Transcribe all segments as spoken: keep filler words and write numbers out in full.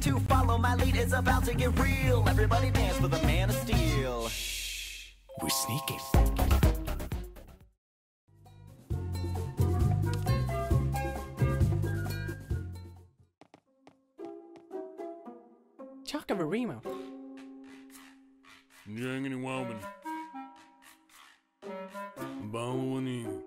To follow my lead is about to get real. Everybody dance for the Man of Steal. Shh, we're sneaking. Chakarimo. Jangini woman. Bawani.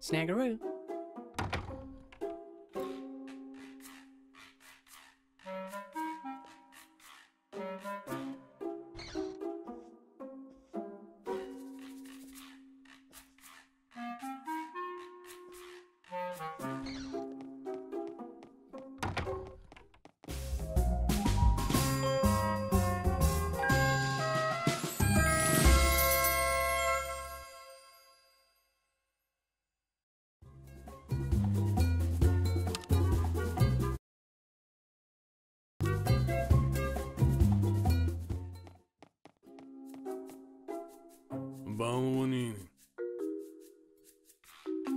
Snaggeroo.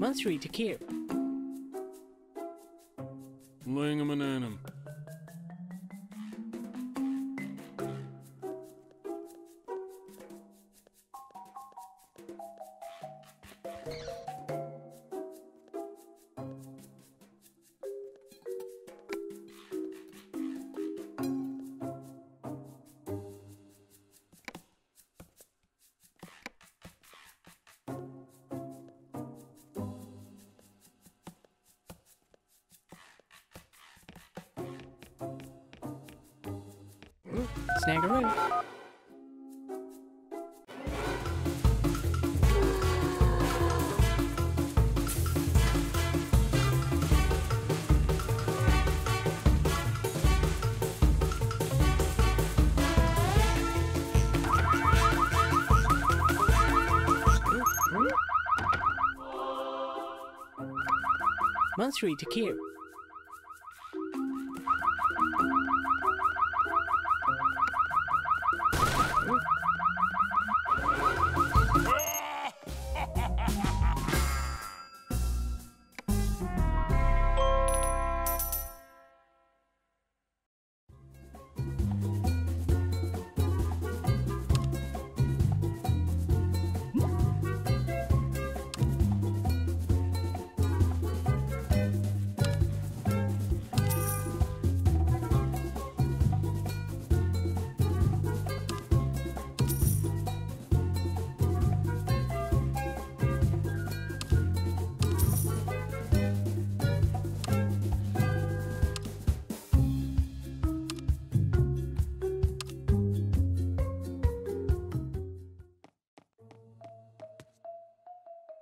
Monthly to care. Langam and Annam. Snaggeroo. Monthly to care.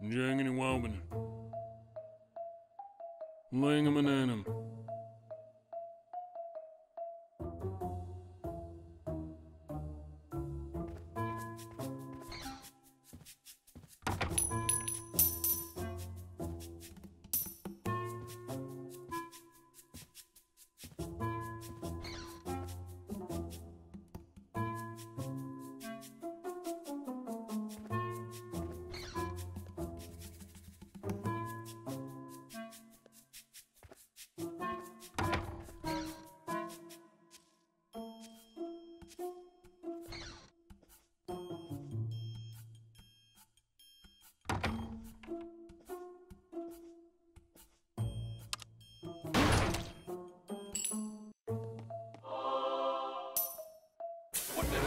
Jangini Wobbin. Langam and Annam.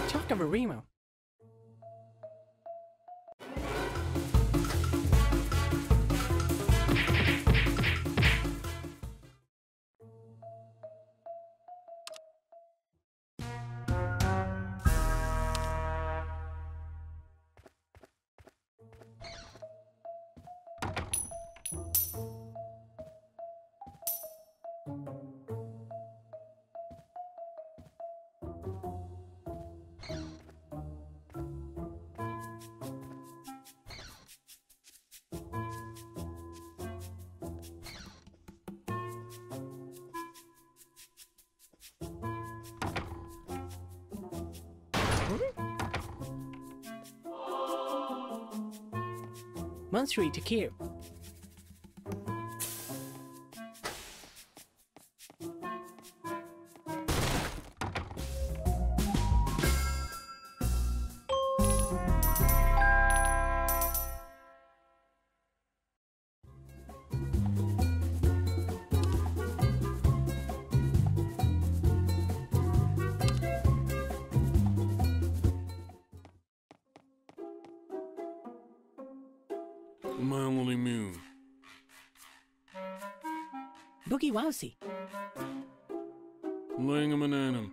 Chakarimo. Monster to kill. My only move. Boogie Wowsy. Langham and Annam.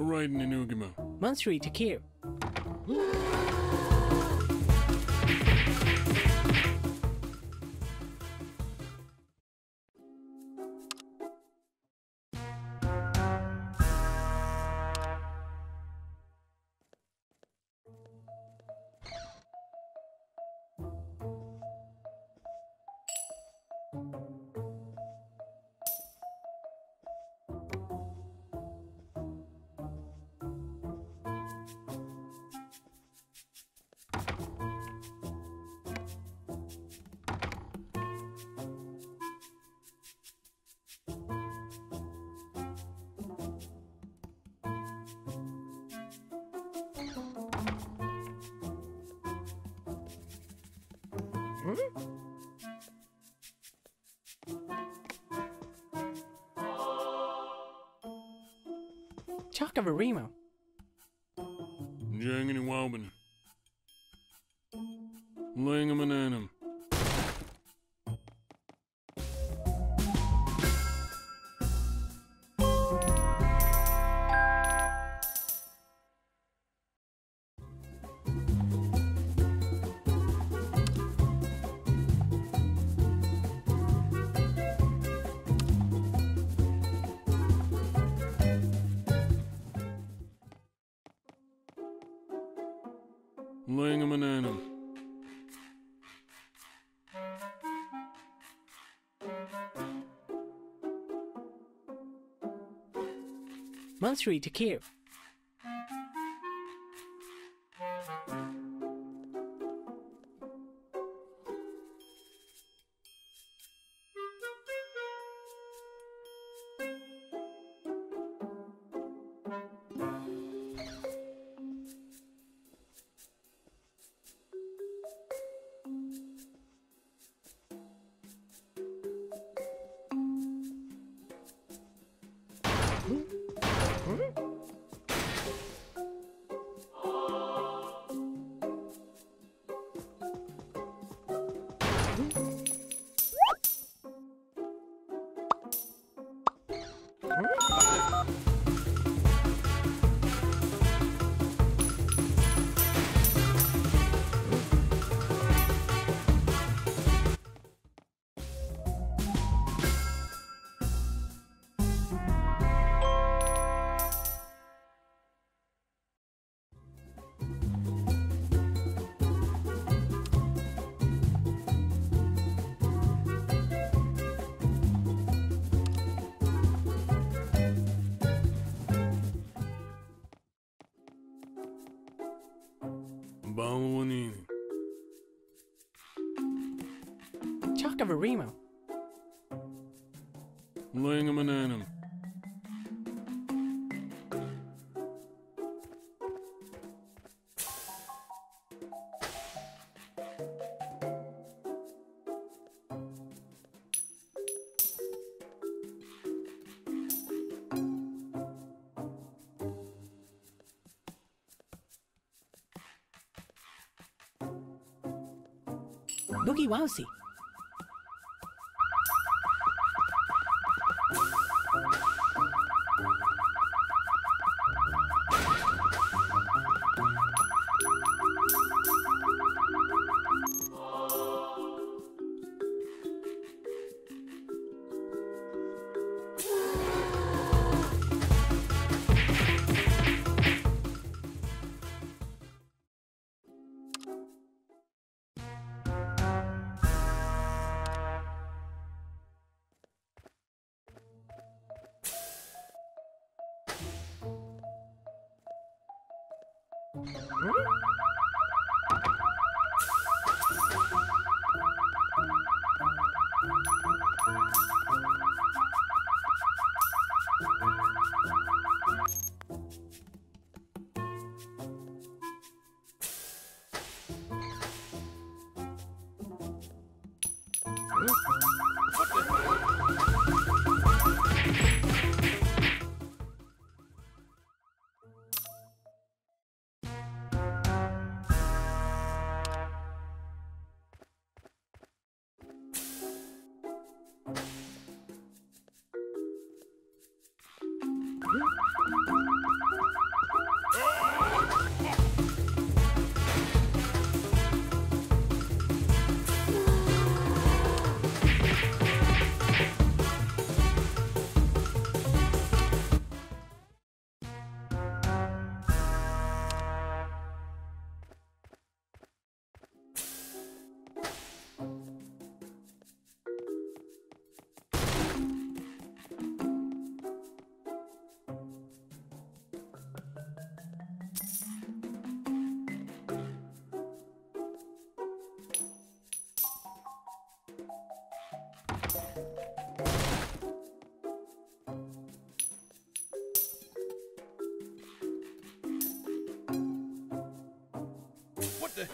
Right in Enugima. Monster to kill. Mm-hmm. Chocobarimo. Jangini Wobin. Langham and Annam. Langham and Annam. Monster to kill. Mm-hmm. Balonini. Chocobarimo. Langamananum. Boogie Wowsy. What the?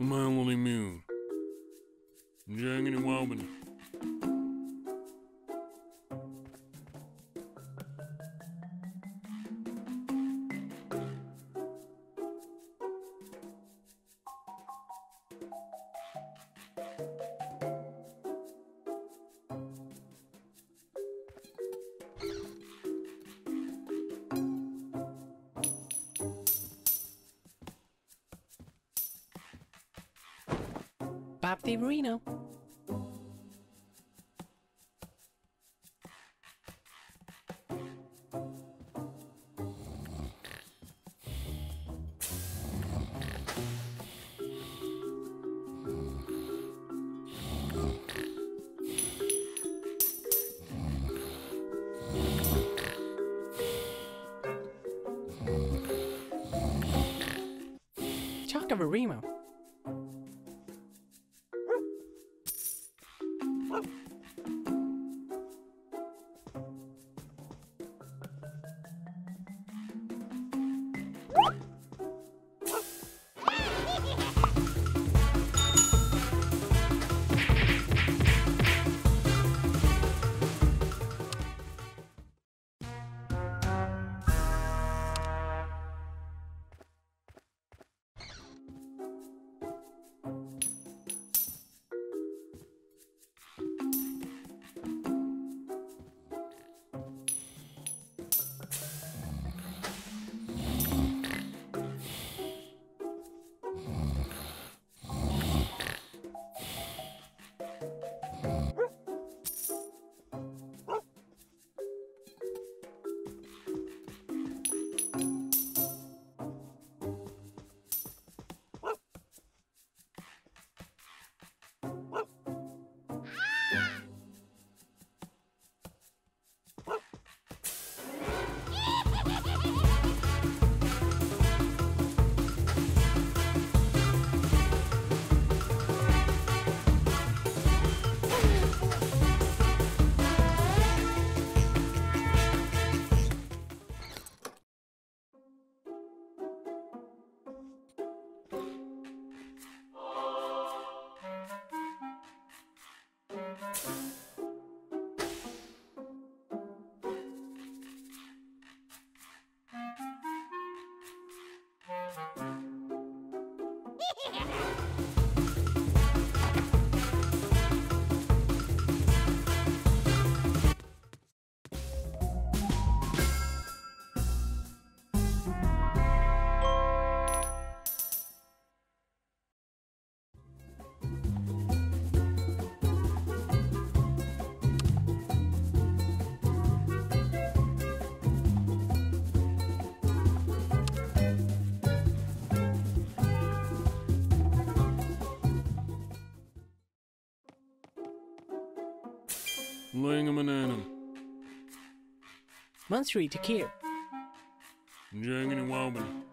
My Little Moon. Jangity Wobbin. Bob De Marino. Chocobarimo. Langham and Annam. Mansuri Takir. Jangity Wobbin.